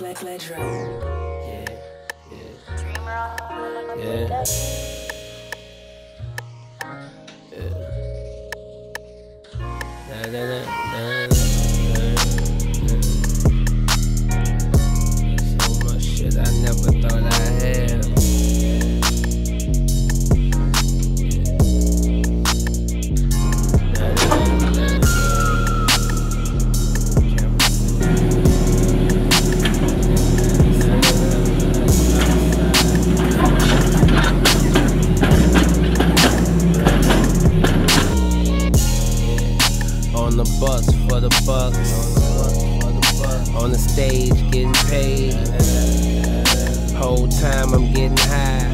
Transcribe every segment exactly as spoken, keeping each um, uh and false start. Yeah, yeah. Yeah. Yeah. Da, da, da, da. On the bus for the bucks, on the stage getting paid. Whole time I'm getting high,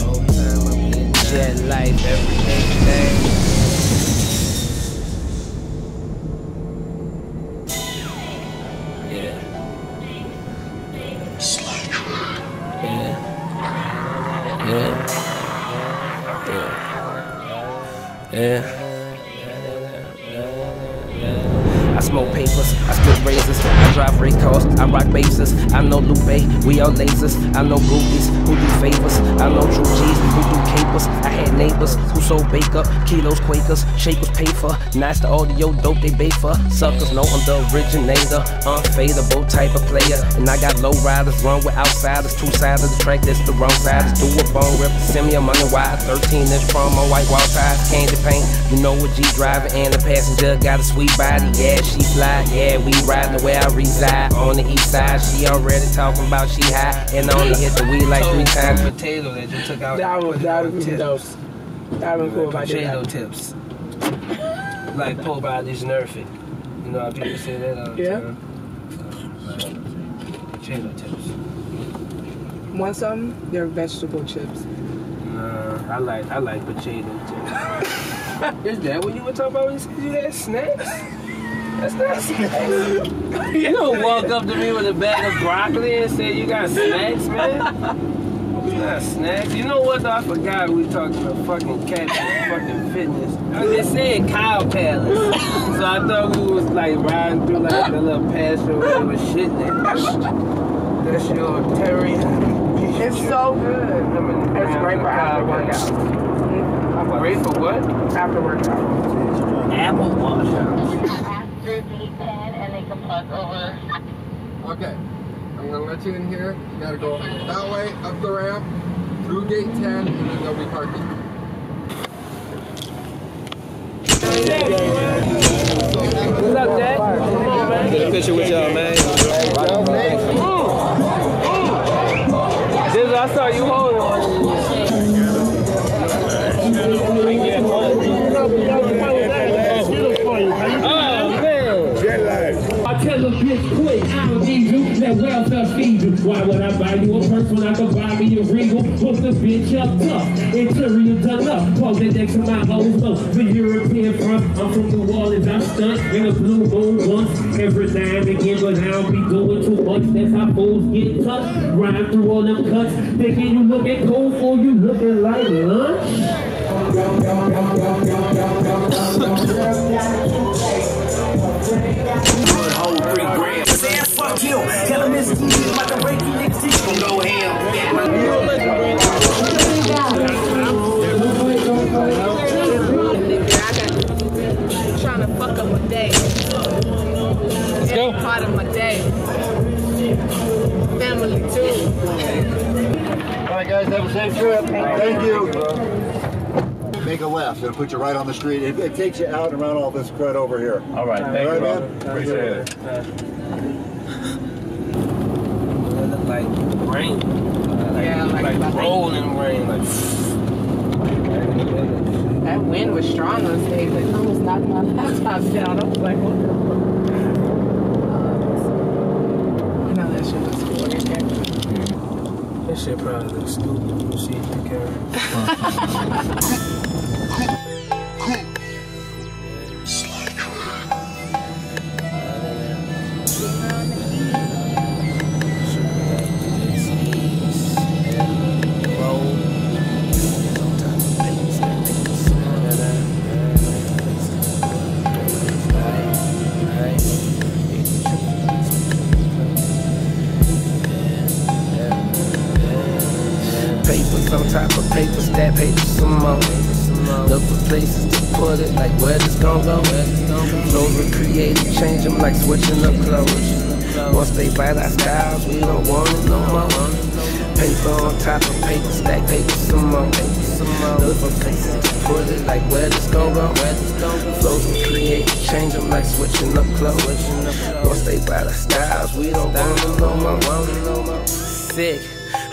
jet life every day. Yeah. Yeah. Yeah. Yeah. Yeah. I smoke papers, I spit razors, I drive race cars, I rock bases. I know Lupe, we all lasers. I know groupies who do favors, I know true G's who do capers. I had neighbors who sold bake up, kilos, Quakers, shakers pay for. Nice to audio, dope they bait for. Suckers know I'm the originator, unfadable type of player. And I got low riders, run with outsiders. Two sides of the track, that's the wrong side. Do a bone rip, send me a money wide. thirteen inch promo, white wall ties, candy paint. You know a G driver and a passenger got a sweet body, yeah. She fly, yeah, we riding where I reside. On the east side, she already talking about she high. And I only hit the weed like three times. Potato that you took out. That was, that was tips. That was cool about potato that. Tips. Like pulled by this nerfing. You know how people say that all the yeah. time? Yeah. Uh, potato tips. Want some? They're vegetable chips. Nah, I like, I like potato tips. Is that what you were talking about when you said you had snacks? That's not snacks. You don't walk up to me with a bag of broccoli and say you got snacks, man. It's not snacks. You know what though? I forgot we talking about fucking cat fucking fitness. I was just saying Kyle Palace. So I thought we was like riding through like a little pasture or whatever shit. That's your Terry. It's so good. It's great for after workout. Great for what? After workout. Apple wash. And they can plug over. Okay, I'm gonna let you in here. You gotta go that way, up the ramp, through gate ten, and then there'll be parking. What's up, Dad? Come on, man. Get a picture with y'all, man. Mm. Mm. This is what I saw you holding on. Tell a bitch quick, I don't need you, that welfare feed you. Why would I buy you a purse when I could buy me a Regal? Put the bitch up tough, interior done up. Pause it next to my hoes up, the European front. I'm from New Orleans, I'm stuck in a blue moon once. Every now and again, but I don't be doing too much. That's how fools get tough, ride through all them cuts. Thinking you looking cold, for you looking like lunch. Saying fuck you, tell him this is like a breaking nigga, she's gon' go ham. I'm trying to fuck up my day. Let's go. Every part of my day. Family too. Alright guys, have a safe trip. Thank you. Make a left, it'll put you right on the street. It, it takes you out and around all this crud over here. Alright, thank you, man. Appreciate it. Uh, Like rain, uh, like, yeah, like, like rolling rain. Like, that wind was strong those days. It almost knocked my laptop down. I was like, what the fuck? You know that shit was cool. That, that shit probably looks stupid when you see it in the car. Yeah. some type of paper, stack paper some more. Look for places to put it, like where this gon' go. Flows we create, change them like switching up clothes. Once they bite our styles, we don't want it no more. Paper on top of paper, stack paper some more. Look for places to put it, like where this gon' go. Flows we create, change them like switching up clothes. Once they bite our styles, we don't want it no more. Sick.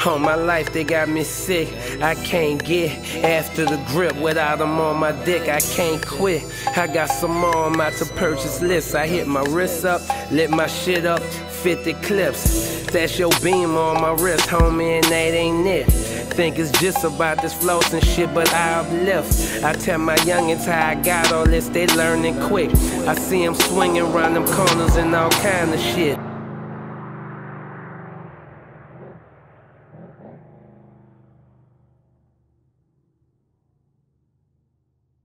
All my life they got me sick. I can't get after the grip without them on my dick. I can't quit. I got some more on my to purchase list. I hit my wrists up, lit my shit up, fifty clips. That's your beam on my wrist, homie, and that ain't it. Think it's just about this floss and shit, but I uplift. I tell my youngins how I got all this, they learning quick. I see them swinging around them corners and all kind of shit.